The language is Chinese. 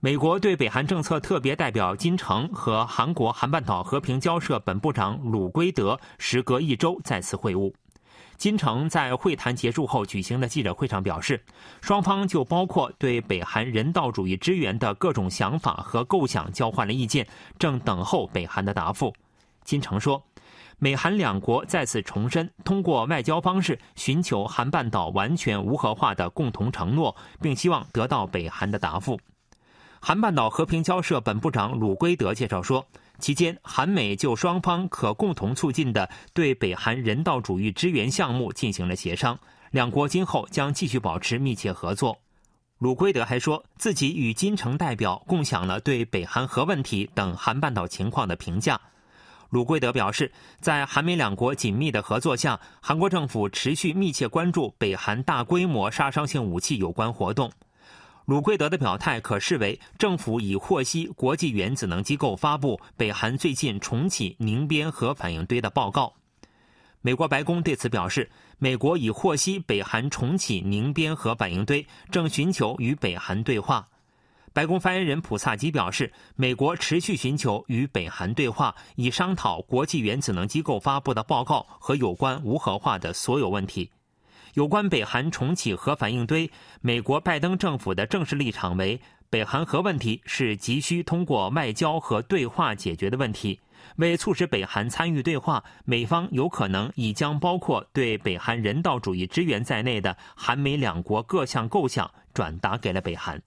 美国对北韩政策特别代表金城和韩国韩半岛和平交涉本部长鲁圭德时隔一周再次会晤。金城在会谈结束后举行的记者会上表示，双方就包括对北韩人道主义支援的各种想法和构想交换了意见，正等候北韩的答复。金城说，美韩两国再次重申通过外交方式寻求韩半岛完全无核化的共同承诺，并希望得到北韩的答复。韩半岛和平交涉本部长鲁圭德介绍说，期间，韩美就双方可共同促进的对北韩人道主义支援项目进行了协商，两国今后将继续保持密切合作。鲁圭德还说，自己与金城代表共享了对北韩核问题等韩半岛情况的评价。鲁圭德表示，在韩美两国紧密的合作下，韩国政府持续密切关注北韩大规模杀伤性武器有关活动。鲁圭德的表态可视为政府已获悉国际原子能机构发布北韩最近重启宁边核反应堆的报告。美国白宫对此表示，美国已获悉北韩重启宁边核反应堆，正寻求与北韩对话。白宫发言人普萨基表示，美国持续寻求与北韩对话，以商讨国际原子能机构发布的报告和有关无核化的所有问题。有关北韩重启核反应堆，美国拜登政府的正式立场为：北韩核问题是急需通过外交和对话解决的问题。为促使北韩参与对话，美方有可能已将包括对北韩人道主义支援在内的韩美两国各项构想转达给了北韩。